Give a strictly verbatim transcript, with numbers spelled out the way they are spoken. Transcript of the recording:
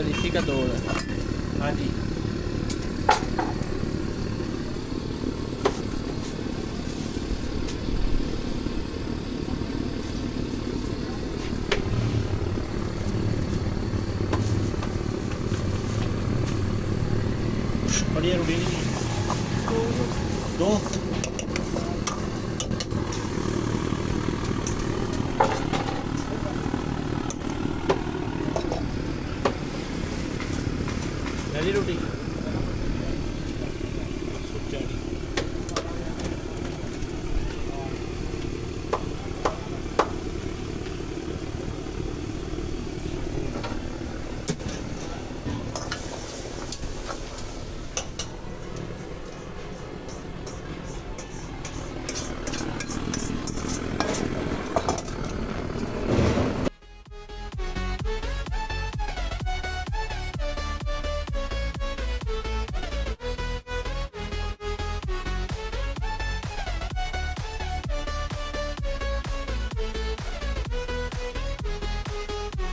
Liquidificadora. Ali. Olha o bem. Doce. A little bit.